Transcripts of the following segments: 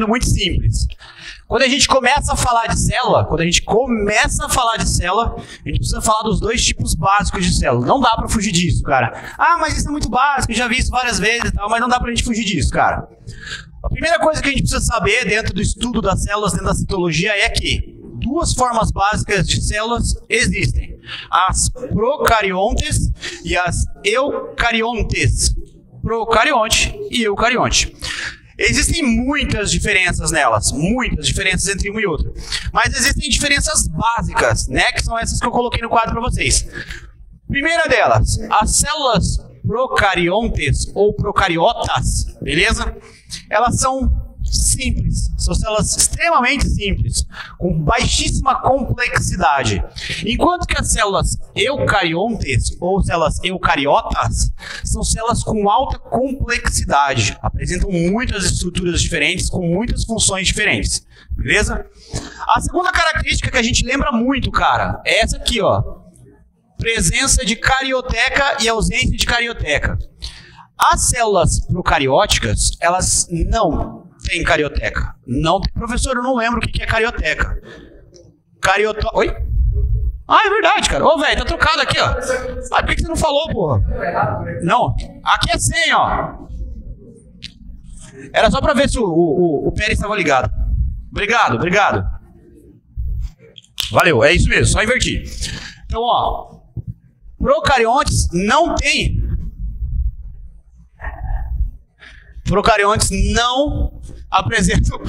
resumindo muito simples. Quando a gente começa a falar de célula, a gente precisa falar dos dois tipos básicos de célula. Não dá pra fugir disso, cara. Ah, mas isso é muito básico, eu já vi isso várias vezes e tal, mas não dá pra gente fugir disso, cara. A primeira coisa que a gente precisa saber dentro do estudo das células, dentro da citologia, é que duas formas básicas de células existem. As procariontes e as eucariontes. Procarionte e eucarionte. Existem muitas diferenças nelas, muitas diferenças entre uma e outra. Mas existem diferenças básicas, né, que são essas que eu coloquei no quadro para vocês. Primeira delas, as células procariontes ou procariotas, beleza? Elas são simples, são células extremamente simples, com baixíssima complexidade. Enquanto que as células eucariontes ou células eucariotas são células com alta complexidade, apresentam muitas estruturas diferentes, com muitas funções diferentes, beleza? A segunda característica que a gente lembra muito, cara, é essa aqui, ó. Presença de carioteca e ausência de carioteca. As células procarióticas, elas não têm carioteca. Não tem. Professor, eu não lembro o que é carioteca. Oi? Ah, é verdade, cara. Ô, velho, tá trocado aqui, ó. Ah, por que você não falou, porra? Não. Aqui é 100, ó. Era só pra ver se o Pérez estava ligado. Obrigado, obrigado. Valeu, é isso mesmo, só inverti. Então, ó, procariontes não tem. Procariontes não apresentam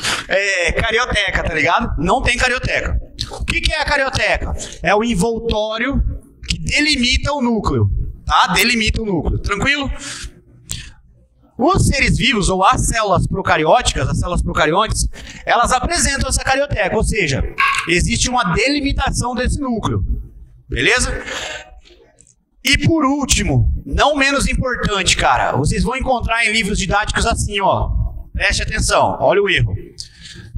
carioteca, tá ligado? Não tem carioteca. O que que é a carioteca? É o envoltório que delimita o núcleo, tá? Delimita o núcleo, tranquilo? Os seres vivos, ou as células procarióticas, as células procariontes, elas apresentam essa carioteca, ou seja, existe uma delimitação desse núcleo. Beleza? E por último, não menos importante, cara, vocês vão encontrar em livros didáticos assim, ó. Preste atenção, olha o erro.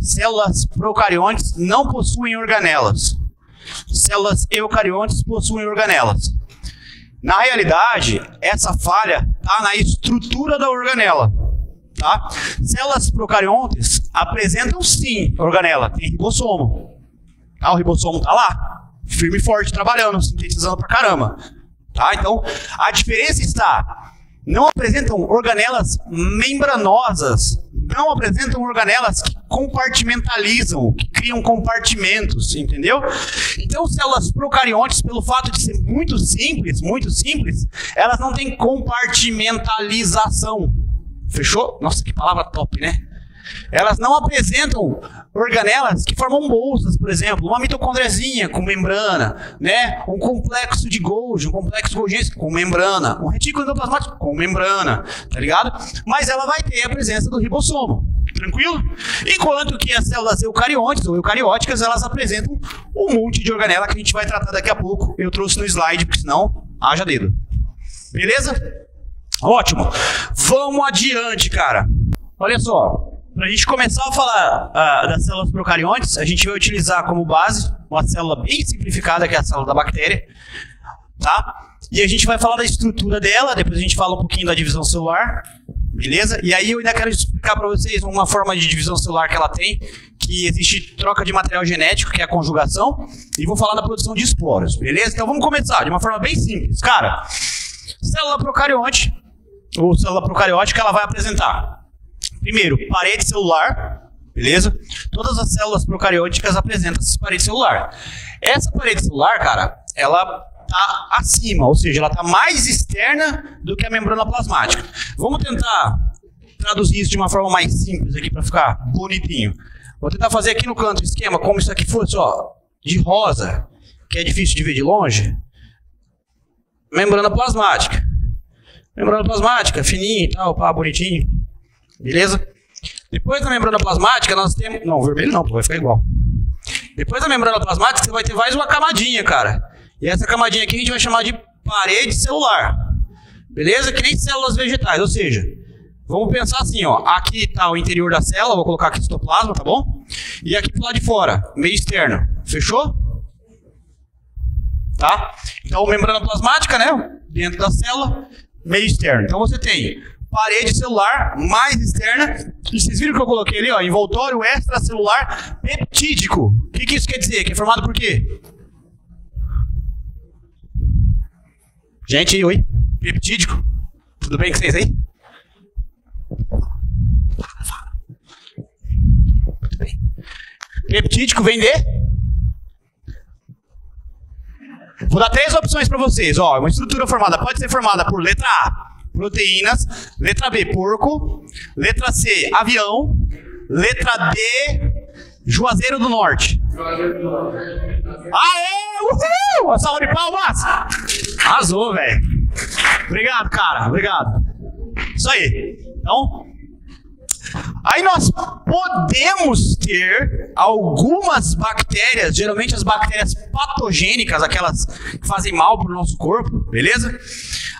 Células procariontes não possuem organelas. Células eucariontes possuem organelas. Na realidade, essa falha está na estrutura da organela, tá? Células procariontes apresentam sim organela, tem ribossomo. Ah, o ribossomo tá lá. Firme e forte, trabalhando, sintetizando pra caramba, tá? Então, a diferença está: não apresentam organelas membranosas, não apresentam organelas que compartimentalizam, que criam compartimentos, entendeu? Então, células procariontes, pelo fato de ser muito simples, elas não têm compartimentalização, fechou? Nossa, que palavra top, né? Elas não apresentam organelas que formam bolsas, por exemplo, uma mitocondrezinha com membrana, né? Um complexo de Golgi, um complexo golgense com membrana, um retículo endoplasmático com membrana, tá ligado? Mas ela vai ter a presença do ribossomo, tranquilo? Enquanto que as células eucariontes ou eucarióticas, elas apresentam um monte de organela que a gente vai tratar daqui a pouco. Eu trouxe no slide, porque senão haja dedo. Beleza? Ótimo. Vamos adiante, cara. Olha só. Para a gente começar a falar das células procariontes, a gente vai utilizar como base uma célula bem simplificada, que é a célula da bactéria, tá? E a gente vai falar da estrutura dela, depois a gente fala um pouquinho da divisão celular, beleza? E aí eu ainda quero explicar para vocês uma forma de divisão celular que ela tem, que existe troca de material genético, que é a conjugação, e vou falar da produção de esporos, beleza? Então vamos começar de uma forma bem simples. Cara, célula procarionte, ou célula procariótica, ela vai apresentar... Primeiro, parede celular, beleza? Todas as células procarióticas apresentam essa parede celular. Essa parede celular, cara, ela tá acima, ou seja, ela tá mais externa do que a membrana plasmática. Vamos tentar traduzir isso de uma forma mais simples aqui para ficar bonitinho. Vou tentar fazer aqui no canto o esquema como isso aqui fosse, ó, de rosa, que é difícil de ver de longe. Membrana plasmática. Membrana plasmática, fininha e tal, pá, bonitinho. Beleza? Depois da membrana plasmática, nós temos... Não, vermelho não, vai ficar igual. Depois da membrana plasmática, você vai ter mais uma camadinha, cara. E essa camadinha aqui a gente vai chamar de parede celular. Beleza? Que nem células vegetais, ou seja, vamos pensar assim, ó. Aqui está o interior da célula, vou colocar aqui citoplasma, tá bom? E aqui pro lado de fora, meio externo. Fechou? Tá? Então, membrana plasmática, né? Dentro da célula, meio externo. Então, você tem... parede celular mais externa. E vocês viram que eu coloquei ali, ó, envoltório extracelular peptídico. O que, que isso quer dizer? Que é formado por quê? Gente, oi. Peptídico. Tudo bem com vocês aí? Muito bem. Peptídico vem de... Vou dar três opções para vocês. Ó, uma estrutura formada pode ser formada por letra A, proteínas, letra B, porco, letra C, avião, letra D, Juazeiro do Norte. Aê! Uhul! Uma salva de palmas! Arrasou, velho. Obrigado, cara. Obrigado. Isso aí. Então, aí nós podemos ter algumas bactérias, geralmente as bactérias patogênicas, aquelas que fazem mal para o nosso corpo, beleza?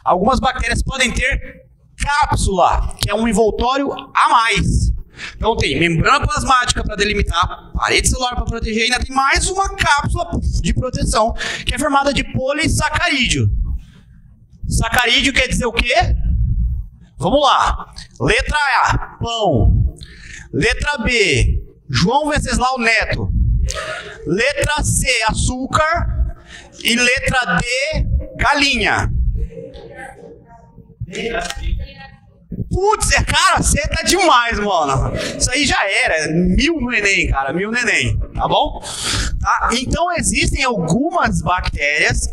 Algumas bactérias podem ter cápsula, que é um envoltório a mais. Então tem membrana plasmática para delimitar, parede celular para proteger, e ainda tem mais uma cápsula de proteção, que é formada de polissacarídeo. Sacarídeo quer dizer o quê? Vamos lá. Letra A, pão. Letra B, João Venceslau Neto. Letra C, açúcar. E letra D, galinha. Putz, cara, você tá demais, mano. Isso aí já era. 1000 no Enem, cara. 1000 no Enem. Tá bom? Tá? Então, existem algumas bactérias,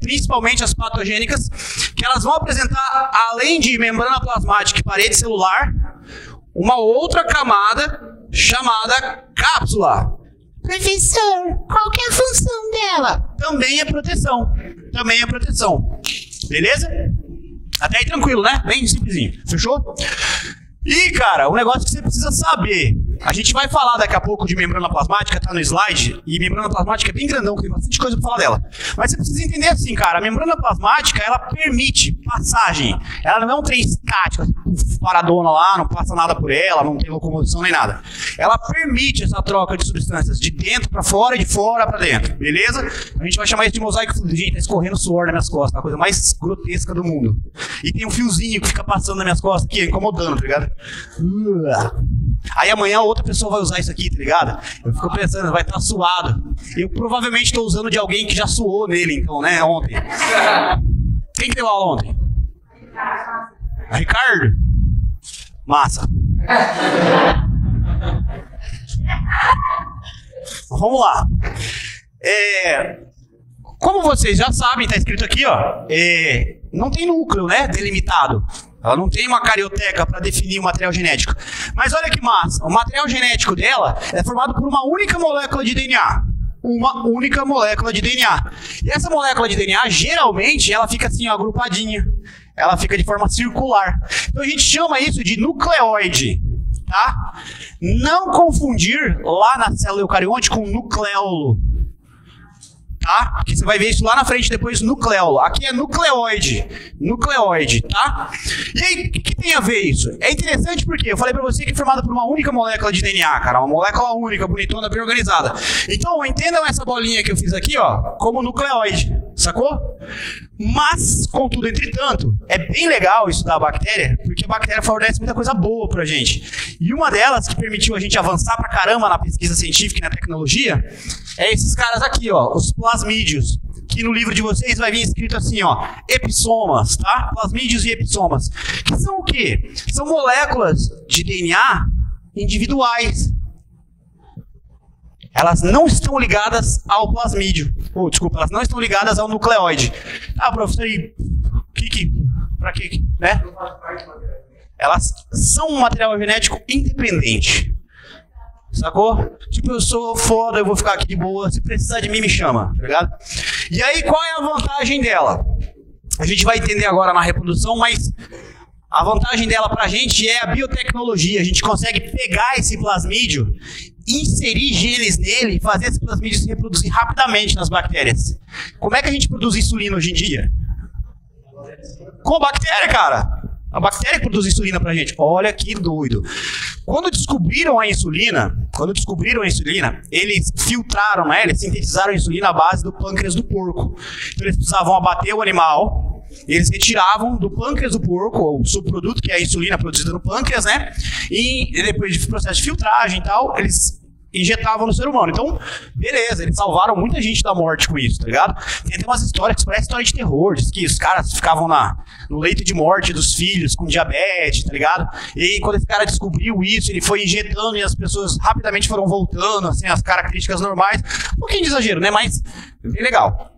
principalmente as patogênicas, que elas vão apresentar, além de membrana plasmática e parede celular, uma outra camada chamada cápsula. Professor, qual que é a função dela? Também é proteção. Também é proteção. Beleza? Até aí tranquilo, né? Bem simplesinho. Fechou? E, cara, um negócio que você precisa saber. A gente vai falar daqui a pouco de membrana plasmática, tá no slide. E membrana plasmática é bem grandão, tem bastante coisa pra falar dela. Mas você precisa entender assim, cara. A membrana plasmática, ela permite passagem. Ela não é um trem estático, paradona lá, não passa nada por ela, não tem locomoção nem nada. Ela permite essa troca de substâncias de dentro pra fora e de fora pra dentro. Beleza? A gente vai chamar isso de mosaico fluido. Gente, tá escorrendo suor nas minhas costas. A coisa mais grotesca do mundo. E tem um fiozinho que fica passando nas minhas costas aqui, incomodando, tá ligado? Aí amanhã outra pessoa vai usar isso aqui, tá ligado? Eu fico pensando, vai estar suado. Eu provavelmente estou usando de alguém que já suou nele, então, né? Ontem. Quem que deu aula ontem? Ricardo? Massa. Vamos lá. Como vocês já sabem, tá escrito aqui, ó. Não tem núcleo, né? Delimitado. Ela não tem uma carioteca para definir o material genético. Mas olha que massa, o material genético dela é formado por uma única molécula de DNA. Uma única molécula de DNA. E essa molécula de DNA, geralmente, ela fica assim, ó, agrupadinha. Ela fica de forma circular. Então a gente chama isso de nucleoide. Tá? Não confundir lá na célula eucarionte com nucleolo. Tá? Porque você vai ver isso lá na frente depois, nucleolo. Aqui é nucleoide. Nucleoide, tá? E aí, o que tem a ver isso? É interessante porque eu falei pra você que é formada por uma única molécula de DNA, cara. Uma molécula única, bonitona, bem organizada. Então, entendam essa bolinha que eu fiz aqui, ó, como nucleoide. Sacou? Mas, contudo, entretanto, é bem legal estudar a bactéria, porque a bactéria fornece muita coisa boa pra gente. E uma delas que permitiu a gente avançar pra caramba na pesquisa científica e na tecnologia é esses caras aqui, ó, os plasmídeos, que no livro de vocês vai vir escrito assim, ó, epissomas, tá? Plasmídeos e epissomas. Que são o quê? São moléculas de DNA individuais. Elas não estão ligadas ao plasmídio. Oh, desculpa, elas não estão ligadas ao nucleoide. Ah, professor, e pra que, né? Elas são um material genético independente. Sacou? Tipo, eu sou foda, eu vou ficar aqui de boa. Se precisar de mim, me chama, tá ligado? E aí, qual é a vantagem dela? A gente vai entender agora na reprodução, mas... a vantagem dela pra gente é a biotecnologia. A gente consegue pegar esse plasmídio, inserir genes nele e fazer esse plasmídio se reproduzir rapidamente nas bactérias. Como é que a gente produz insulina hoje em dia? Com a bactéria, cara. A bactéria que produz insulina pra gente. Olha que doido. Quando descobriram a insulina, eles filtraram, né? Eles sintetizaram a insulina à base do pâncreas do porco. Então eles precisavam abater o animal, Eles retiravam do pâncreas do porco o subproduto, que é a insulina produzida no pâncreas, né? E depois de processo de filtragem e tal, eles injetavam no ser humano. Então, beleza, eles salvaram muita gente da morte com isso, tá ligado? Tem até umas histórias que parecem história de terror, diz que os caras ficavam no leito de morte dos filhos com diabetes, tá ligado? E quando esse cara descobriu isso, ele foi injetando e as pessoas rapidamente foram voltando, assim, às características normais. Um pouquinho de exagero, né? Mas é legal.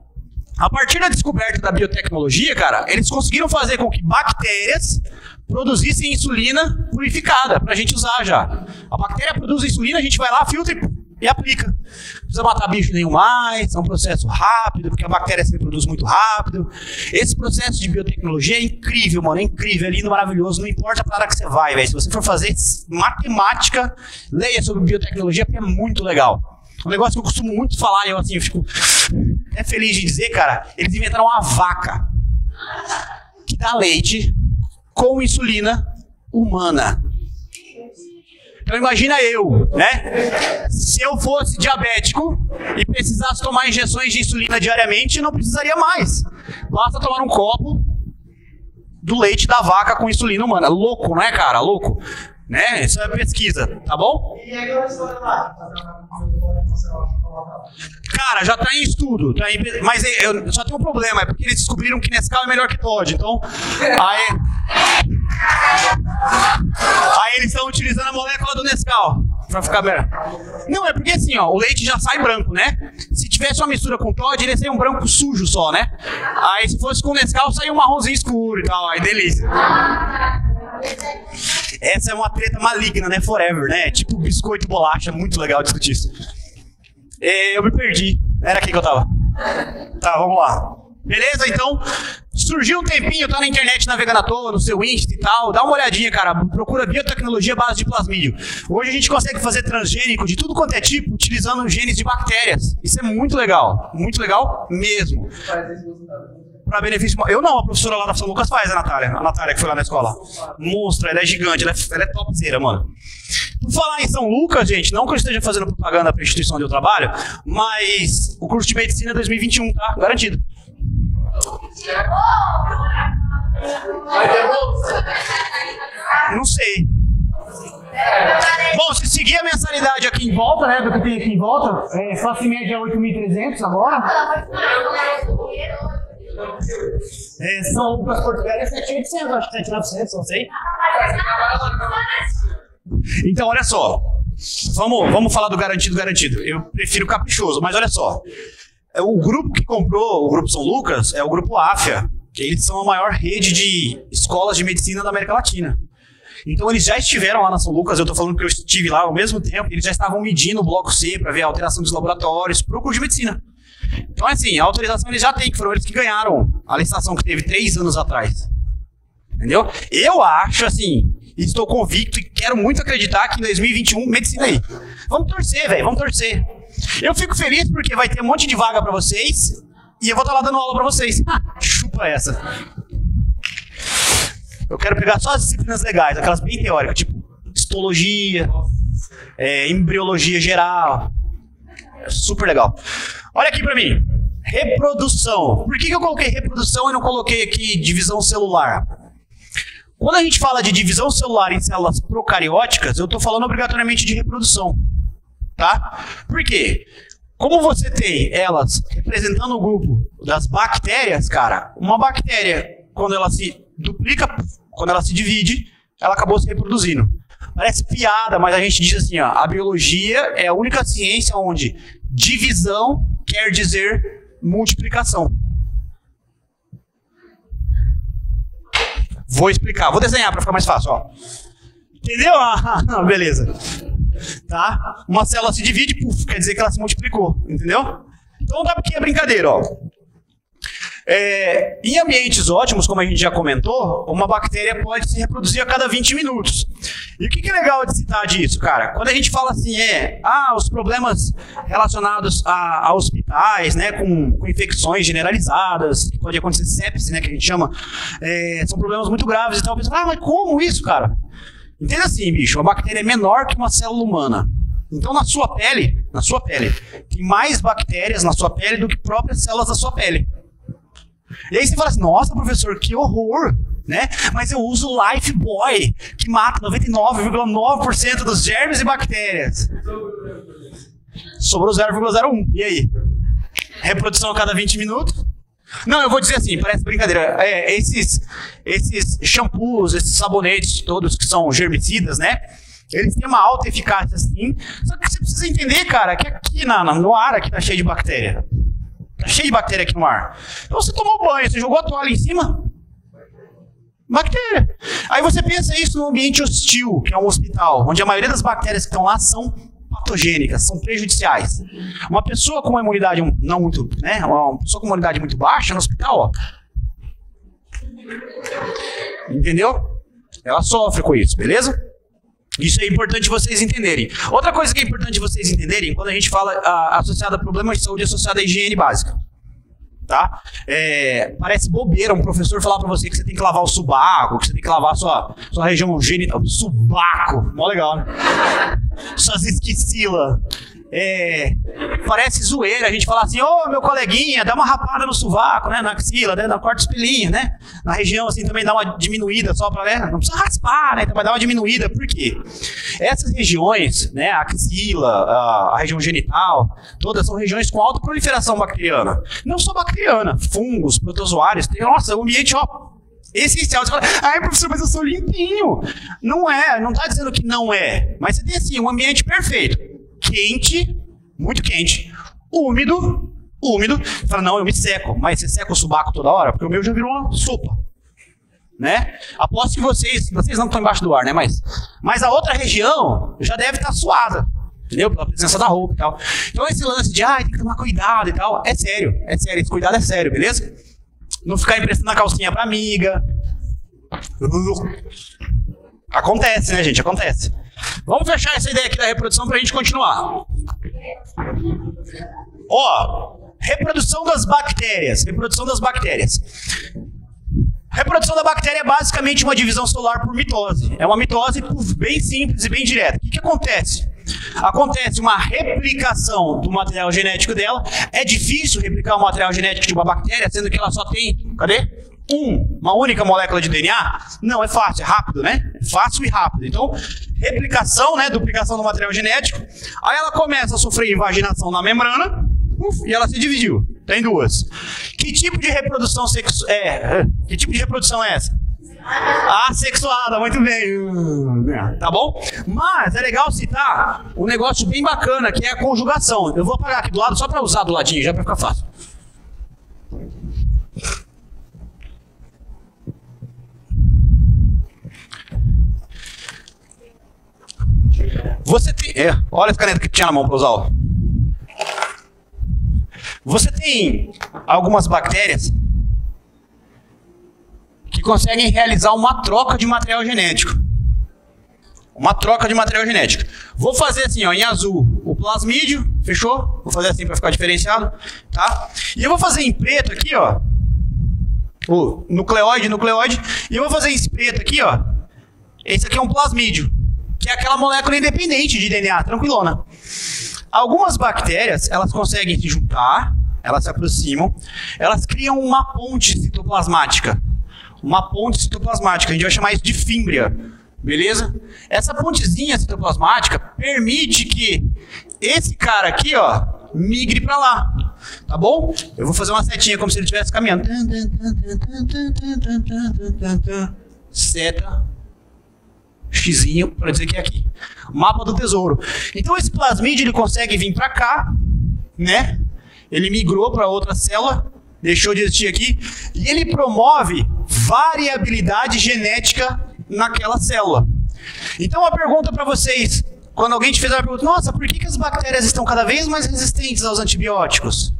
A partir da descoberta da biotecnologia, cara, eles conseguiram fazer com que bactérias produzissem insulina purificada, pra gente usar já. A bactéria produz insulina, a gente vai lá, filtra e aplica. Não precisa matar bicho nenhum mais, é um processo rápido, porque a bactéria se reproduz muito rápido. Esse processo de biotecnologia é incrível, mano, é incrível, é lindo, maravilhoso, não importa pra área que você vai, velho. Se você for fazer matemática, leia sobre biotecnologia, porque é muito legal. Um negócio que eu costumo muito falar, eu assim, eu fico... É feliz de dizer, cara, eles inventaram uma vaca que dá leite com insulina humana. Então imagina eu, né? Se eu fosse diabético e precisasse tomar injeções de insulina diariamente, não precisaria mais. Basta tomar um copo do leite da vaca com insulina humana. Louco, não é, cara? Louco. Né? Isso é pesquisa, tá bom? E aí, cara, já tá em estudo, tá em... mas eu só tenho um problema, é porque eles descobriram que Nescau é melhor que Todd, então aí eles estão utilizando a molécula do Nescau pra ficar melhor. Não, é porque assim, ó, o leite já sai branco, né? Se tivesse uma mistura com Todd, ele ia sair um branco sujo só, né? Aí se fosse com Nescau, saia um marronzinho escuro e tal, aí delícia. Essa é uma treta maligna, né? Forever, né? Tipo biscoito bolacha, muito legal discutir isso. Eu me perdi. Era aqui que eu tava. Tá, vamos lá. Beleza, então. Surgiu um tempinho, tá na internet navegando à toa, no seu Insta e tal. Dá uma olhadinha, cara. Procura biotecnologia base de plasmídio. Hoje a gente consegue fazer transgênico de tudo quanto é tipo, utilizando genes de bactérias. Isso é muito legal. Muito legal mesmo. Para benefício... Eu não, a professora lá da São Lucas faz, a Natália. A Natália que foi lá na escola. Monstra, ela é gigante, ela é topzera, mano. Por falar em São Lucas, gente, não que eu esteja fazendo propaganda para a instituição onde eu trabalho, mas o curso de medicina é 2021, tá? Garantido. Não sei. Bom, se seguir a mensalidade aqui em volta, né, do que tem aqui em volta, classe média 8.300 agora. São Lucas, Portugal, é 7.800, acho que 7.900, não sei. Então, olha só. Vamos falar do garantido. Eu prefiro caprichoso, mas olha só. O grupo que comprou, o Grupo São Lucas, é o Grupo Áfia. Eles são a maior rede de escolas de medicina da América Latina. Então, eles já estiveram lá na São Lucas, eu estou falando que eu estive lá ao mesmo tempo, eles já estavam medindo o bloco C para ver a alteração dos laboratórios para o curso de medicina. Então, assim, a autorização eles já têm, que foram eles que ganharam a licitação que teve 3 anos atrás. Entendeu? Eu acho, assim, estou convicto e quero muito acreditar que em 2021, medicina aí. Vamos torcer, velho, vamos torcer. Eu fico feliz porque vai ter um monte de vaga pra vocês e eu vou estar lá dando aula pra vocês. Chupa essa. Eu quero pegar só as disciplinas legais, aquelas bem teóricas, tipo histologia, embriologia geral. É super legal. Olha aqui pra mim. Reprodução. Por que eu coloquei reprodução e não coloquei aqui divisão celular? Quando a gente fala de divisão celular em células procarióticas, eu estou falando obrigatoriamente de reprodução. Tá? Por quê? Como você tem elas representando o grupo das bactérias, cara, uma bactéria, quando ela se duplica, quando ela se divide, ela acabou se reproduzindo. Parece piada, mas a gente diz assim, ó, a biologia é a única ciência onde divisão quer dizer multiplicação. Vou explicar, vou desenhar para ficar mais fácil, ó. Entendeu? Ah, beleza. Tá? Uma célula se divide, puf, quer dizer que ela se multiplicou, entendeu? Então dá porque é brincadeira, ó. Em ambientes ótimos, como a gente já comentou, uma bactéria pode se reproduzir a cada 20 minutos. E o que é legal de citar disso, cara? Quando a gente fala assim, os problemas relacionados a hospitais, né, com infecções generalizadas, que pode acontecer sepse, né, que a gente chama, são problemas muito graves e tal. Pensa, mas como isso, cara? Entenda assim, bicho, uma bactéria é menor que uma célula humana. Então, na sua pele, tem mais bactérias na sua pele do que próprias células da sua pele. E aí você fala assim, nossa, professor, que horror, né? Mas eu uso o Life Boy, que mata 99,9% dos germes e bactérias. Sobrou 0,01. E aí? Reprodução a cada 20 minutos? Não, eu vou dizer assim, parece brincadeira. Esses shampoos, esses sabonetes todos que são germicidas, né? Eles têm uma alta eficácia, sim. Só que você precisa entender, cara, que aqui no ar aqui tá cheio de bactéria. Tá cheio de bactéria aqui no ar. Então você tomou banho, você jogou a toalha em cima. Bactéria. Aí você pensa isso num ambiente hostil, que é um hospital, onde a maioria das bactérias que estão lá são patogênicas, são prejudiciais. Uma pessoa com uma imunidade não muito, né? Uma pessoa com uma imunidade muito baixa no hospital, ó. Entendeu? Ela sofre com isso, beleza? Isso é importante vocês entenderem. Outra coisa que é importante vocês entenderem, quando a gente fala associada a problemas de saúde, associada à higiene básica. Tá? Parece bobeira um professor falar pra você que você tem que lavar o subaco, que você tem que lavar a sua região genital. Subaco, mó legal, né? Suas esquicilas. Parece zoeira a gente falar assim, ô, meu coleguinha, dá uma rapada no sovaco, né, na axila, né, na corta os pelinhos, né, na região assim também dá uma diminuída só pra, né, não precisa raspar, né, mas dá uma diminuída, por quê? Essas regiões, né, a axila, a região genital, todas são regiões com alta proliferação bacteriana, não só bacteriana, fungos, protozoários, tem, nossa, o ambiente, ó, essencial. Você fala, ai, professor, mas eu sou limpinho. Não é, não tá dizendo que não é, mas você tem assim, um ambiente perfeito. Quente, muito quente, úmido, você fala, não, eu me seco, mas você seca o subaco toda hora? Porque o meu já virou uma sopa, né? Aposto que vocês não estão embaixo do ar, né? Mas a outra região já deve estar suada, entendeu? Pela presença da roupa e tal. Então esse lance de, ai, tem que tomar cuidado e tal, é sério, esse cuidado é sério, beleza? Não ficar emprestando a calcinha pra amiga. Acontece, né, gente? Acontece. Vamos fechar essa ideia aqui da reprodução pra gente continuar. Ó, reprodução das bactérias. Reprodução da bactéria é basicamente uma divisão celular por mitose. É uma mitose bem simples e bem direta. O que acontece? Acontece uma replicação do material genético dela. É difícil replicar o material genético de uma bactéria, sendo que ela só tem... Cadê? Uma única molécula de DNA? Não, é fácil, é rápido, né? É fácil e rápido. Então, replicação, né? Duplicação do material genético. Aí ela começa a sofrer invaginação na membrana, e ela se dividiu. Tem duas. Que tipo de reprodução sexual é? Que tipo de reprodução é essa? Assexuada, muito bem. Tá bom? Mas é legal citar um negócio bem bacana, que é a conjugação. Eu vou apagar aqui do lado só para usar do ladinho, já para ficar fácil. Você tem... olha as canetas que tinha na mão para usar. Ó. Você tem algumas bactérias que conseguem realizar uma troca de material genético. Vou fazer assim, ó, em azul o plasmídio, fechou? Vou fazer assim para ficar diferenciado, tá? E eu vou fazer em preto aqui, ó, o nucleóide. E eu vou fazer em preto aqui, ó. Esse aqui é um plasmídio. Que é aquela molécula independente de DNA, tranquilona. Algumas bactérias, elas conseguem se juntar, elas se aproximam, elas criam uma ponte citoplasmática. A gente vai chamar isso de fímbria, beleza? Essa pontezinha citoplasmática permite que esse cara aqui, ó, migre pra lá, tá bom? Eu vou fazer uma setinha como se ele estivesse caminhando. Seta. Xzinho para dizer que é aqui. Mapa do tesouro. Então esse plasmídio ele consegue vir para cá, né? Ele migrou para outra célula, deixou de existir aqui, e ele promove variabilidade genética naquela célula. Então a pergunta para vocês, quando alguém te fez a pergunta, nossa, por que as bactérias estão cada vez mais resistentes aos antibióticos?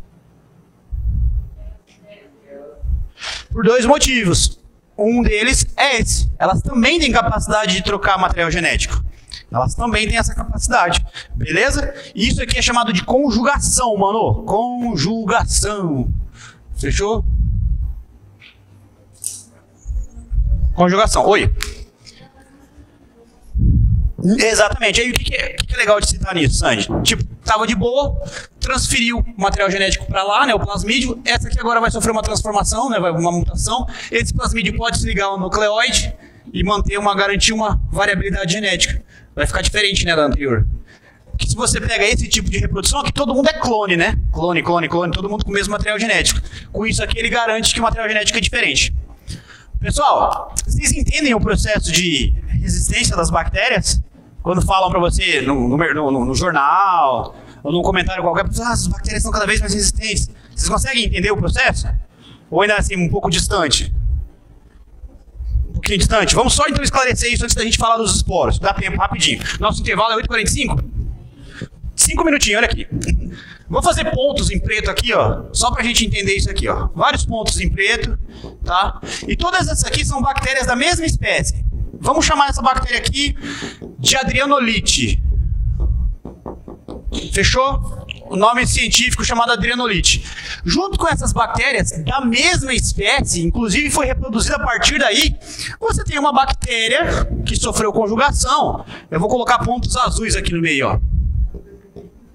Por dois motivos. Um deles é esse. Elas também têm capacidade de trocar material genético. Elas também têm essa capacidade. Beleza? Isso aqui é chamado de conjugação, mano. Conjugação. Fechou? Conjugação. Oi. Exatamente. Aí o que é legal de citar nisso, Sandy? Tipo, estava de boa, transferiu o material genético para lá, né, o plasmídio. Essa aqui agora vai sofrer uma transformação, né, uma mutação. Esse plasmídio pode se ligar ao nucleóide e manter garantir uma variabilidade genética. Vai ficar diferente, né, da anterior. Porque se você pega esse tipo de reprodução, aqui todo mundo é clone, né? Clone, clone, clone, todo mundo com o mesmo material genético. Com isso aqui ele garante que o material genético é diferente. Pessoal, vocês entendem o processo de resistência das bactérias? Quando falam pra você no jornal, ou num comentário qualquer, as bactérias são cada vez mais resistentes. Vocês conseguem entender o processo? Ou ainda assim, um pouco distante? Um pouquinho distante. Vamos só então esclarecer isso antes da gente falar dos esporos. Dá tempo, rapidinho. Nosso intervalo é 8h45? 5 minutinhos, olha aqui. Vou fazer pontos em preto aqui, ó, só pra gente entender isso aqui, ó. Vários pontos em preto, tá? E todas essas aqui são bactérias da mesma espécie. Vamos chamar essa bactéria aqui de Adrianolite. Fechou? O nome científico chamado Adrianolite. Junto com essas bactérias da mesma espécie, inclusive foi reproduzida a partir daí, você tem uma bactéria que sofreu conjugação. Eu vou colocar pontos azuis aqui no meio, ó.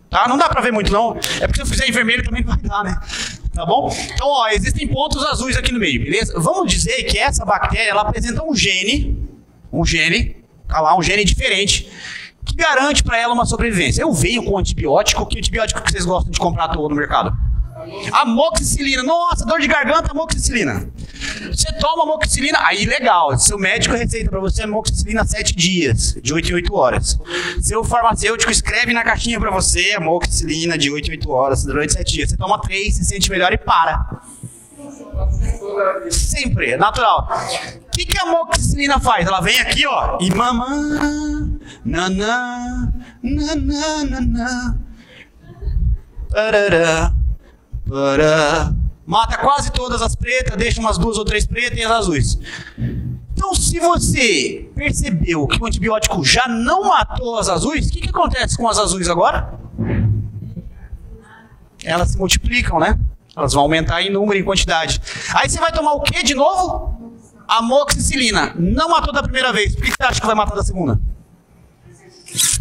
Tá? Não dá pra ver muito não, é porque se eu fizer em vermelho também vai dar, né? Tá bom? Então, ó, existem pontos azuis aqui no meio, beleza? Vamos dizer que essa bactéria, ela apresenta um gene, tá lá, um gene diferente, que garante pra ela uma sobrevivência. Eu venho com antibiótico, que antibiótico que vocês gostam de comprar à toa no mercado? Amoxicilina, nossa, dor de garganta, amoxicilina. Você toma amoxicilina, aí legal, seu médico receita para você amoxicilina 7 dias, de 8 em 8 horas. Seu farmacêutico escreve na caixinha para você amoxicilina de 8 em 8 horas, durante 7 dias. Você toma 3, se sente melhor e para. Sempre, é natural. O que a amoxicilina faz? Ela vem aqui, ó, e mamã, nanã, nanã, nanã, parará. Mata quase todas as pretas, deixa umas 2 ou 3 pretas e as azuis. Então, se você percebeu que o antibiótico já não matou as azuis, o que acontece com as azuis agora? Elas se multiplicam, né? Elas vão aumentar em número e em quantidade. Aí você vai tomar o que de novo? Amoxicilina. Não matou da primeira vez. Por que você acha que vai matar da segunda? 7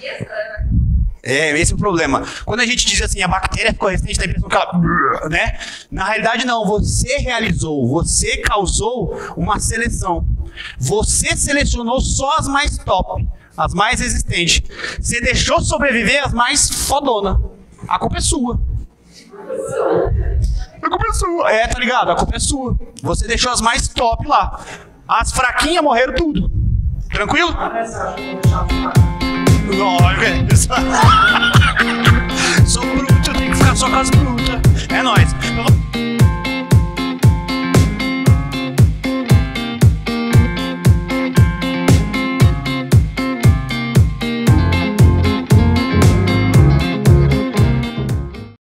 dias, é, esse é o problema. Quando a gente diz assim, a bactéria ficou resistente, dá a impressão que ela... né? Na realidade não, você realizou, você causou uma seleção. Você selecionou só as mais top, as mais resistentes. Você deixou sobreviver as mais fodonas. A culpa é sua. A culpa é sua. É, tá ligado? A culpa é sua. Você deixou as mais top lá. As fraquinhas morreram tudo. Tranquilo? Não,